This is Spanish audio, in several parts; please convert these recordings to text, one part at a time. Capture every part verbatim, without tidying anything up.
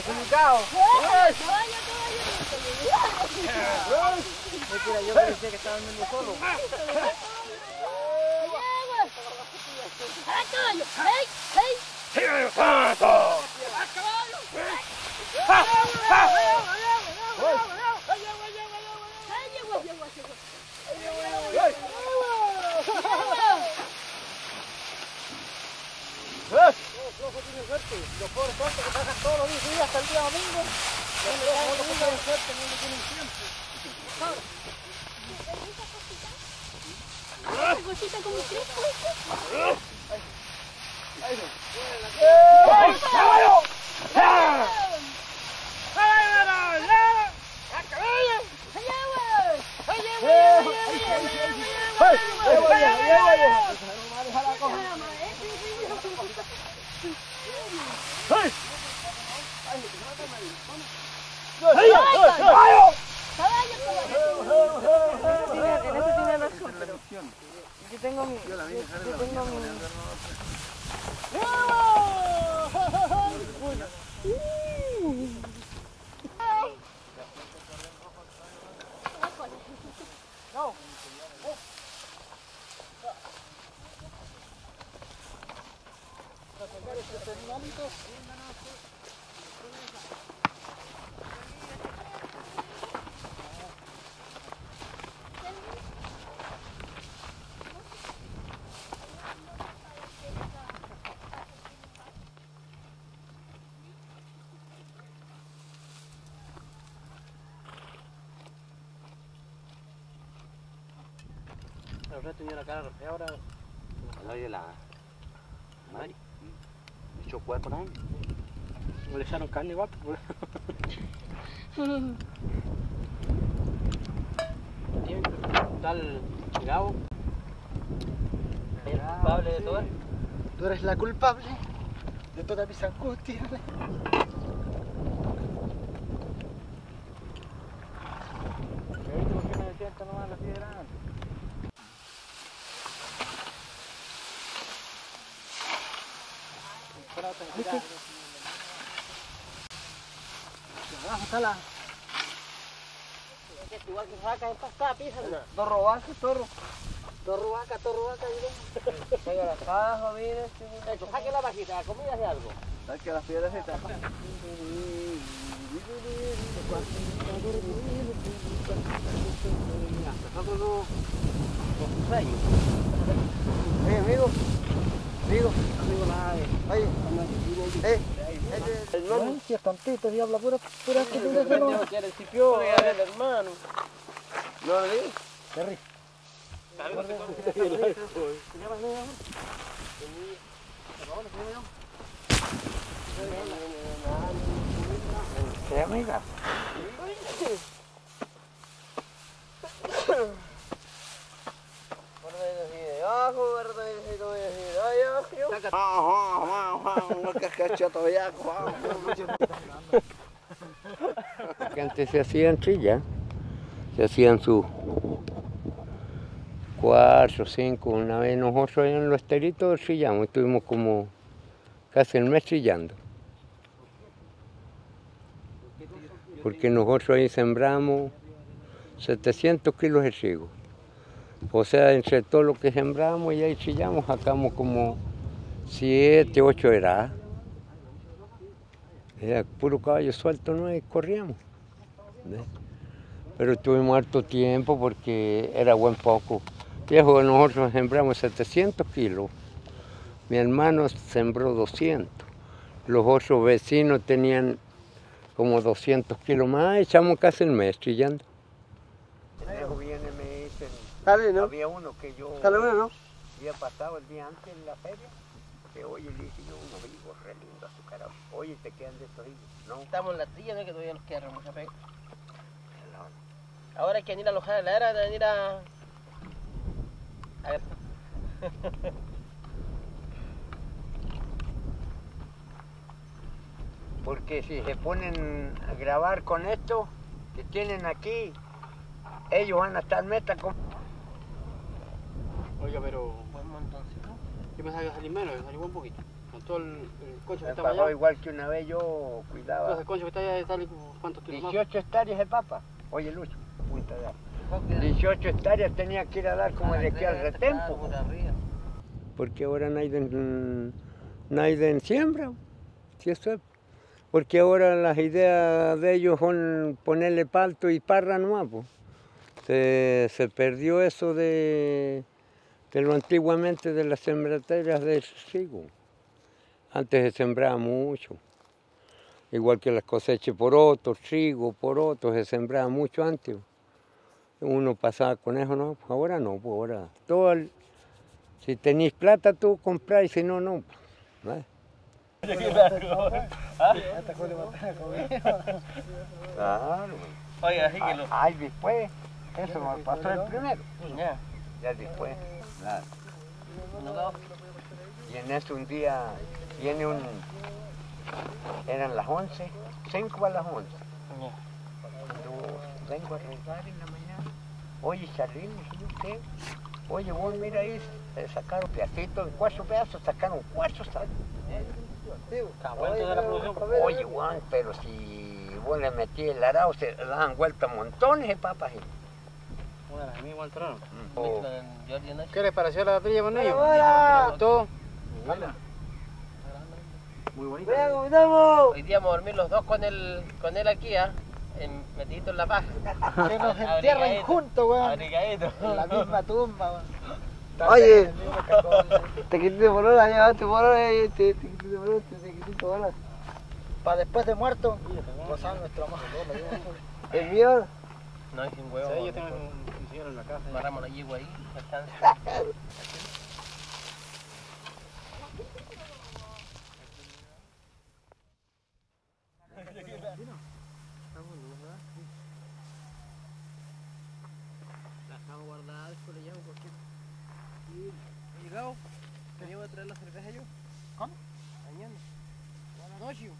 Go, go. Mira, yo pensé que estaba andando solo. ¡A caballo! ¡Hey! ¡Hey! ¡Tíralo tanto! ¡A caballo! ¡Ja! ¡Ja! Los pobres tontos que pasan todos los días hasta el día domingo, los pobres que tienen suerte no tienen tiempo. ¿Esa cosita como un crispo? ¡Ay! ¡Ay! ¡Caballo! Yo tengo mi... Yo tengo mi... No. El resto tenía la cara re fea ahora. ¿Oye la madre? ¿Echó cuerpo también? ¿No le echaron carne igual? Tal Gabo. ¿El culpable de todo? Tú eres la culpable de todas mis angustias. ¿Viste? Abajo está la... Igual que vaca, es pasada, píjala. Torro vaca, torro. Torro vaca, torro vaca, mire. Venga, la abajo, mire. Saque la vaquita, la comida de algo. Saque las piedras de tapa. Nosotros no... Con sueño. Oye, amigo. Amigo, amigo, nada de... Oye, eh, el nombre... Ay, qué tontito, diabla, pura... Pura que tú eres hermano. El cipió, el hermano. ¿No lo leí? Terry. ¿Algo se come? ¿Se llama el medio? ¿Se llama el medio? ¿Se llama el medio? Que antes se hacían trillas, se hacían sus cuatro, cinco, una vez nosotros en los esteritos trillamos, estuvimos como casi un mes trillando. Porque nosotros ahí sembramos setecientos kilos de trigo. O sea, entre todo lo que sembramos y ahí trillamos, sacamos como siete, ocho eras. Era puro caballo suelto, no, y corríamos. ¿Ves? Pero tuvimos harto tiempo porque era buen poco. Viejo, nosotros sembramos setecientos kilos. Mi hermano sembró doscientos. Los otros vecinos tenían como doscientos kilos más. Echamos casi el mes trillando. Dale, ¿no? Había uno que yo Dale, uno, ¿no? había pasado el día antes en la feria, que oye, le dije yo, uno vivo re lindo azucarado, oye, te quedan de estos hijos, ¿no? Estamos en la trilla, ¿no? Que todavía nos queda mucha pega. Ahora hay que venir a alojar a la era, de venir a... A ver. Porque si se ponen a grabar con esto, que tienen aquí, ellos van a estar meta con... Oiga, pero... Buen montoncito. Yo pensaba que iba a salir menos, yo salí un poquito. con todo el, el concho que estaba allá. Igual que una vez yo cuidaba. Entonces el concho que está allá sale cuántos kilómetros. dieciocho hectáreas de papa. Oye, Lucho, punta de agua. dieciocho hectáreas tenía que ir a dar como de aquí al retempo. Porque ahora nadie, nadie siembra. Si eso es. Porque ahora las ideas de ellos son ponerle palto y parra nomás. Se, se perdió eso de, de lo antiguamente de las sembrateras de trigo. Antes se sembraba mucho. Igual que las cosechas porotos, trigo, porotos, se sembraba mucho antes. Uno pasaba con eso, no, ahora no, ahora. Todo el, si tenéis plata tú comprás y si no, no. ¿Ves? Claro. Oiga, así que lo... Ay, después, eso me pasó el primero. Ya, ya después, nada. Y en eso un día, viene un... Eran las once, cinco a las once. Yo vengo a regar en la mañana. Oye, Charlín, ¿qué? Oye, vos mira ahí, sacaron pedacitos, en cuatro pedazos, sacaron cuatro, ¿sabes? Oye, Juan, pero si vos le metí el arao, se dan vuelta montones de papas. Bueno, a mí igual entraron. ¿Qué les pareció la batalla con ellos? ¡Hola! ¿Todo? ¡Hola! Muy bonito. Hoy día vamos a dormir los dos con él, con él aquí, ¿ah? ¿eh? Metidito en la paja. Que nos entierren juntos, weón. En la misma tumba, weón. Oye, te quitiste bolola, llevaste bolola y te quitiste bolola, te quitiste bolola. Para después de muerto, gozar nuestro amor. ¿El mío? No hay sin huevo. Sí, yo tengo un señor en la casa. Paramos la yegua ahí, alcanza. La estamos guardada, después le llamo porque... ¿He llegado? ¿Te llevo a traer la cerveza yo? ¿Cómo? Mañana. Buenas noches.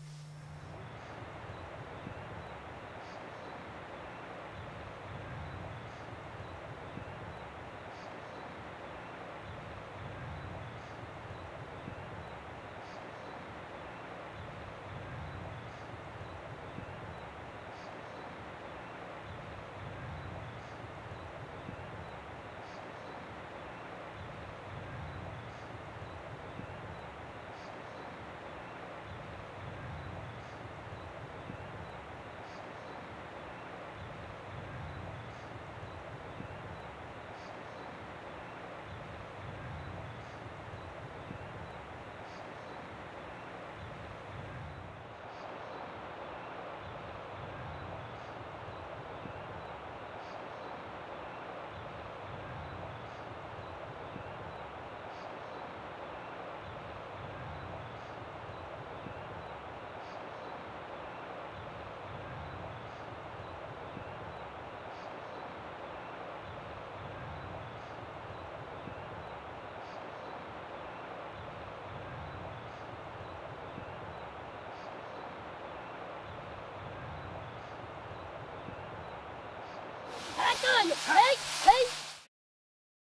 Hey, hey!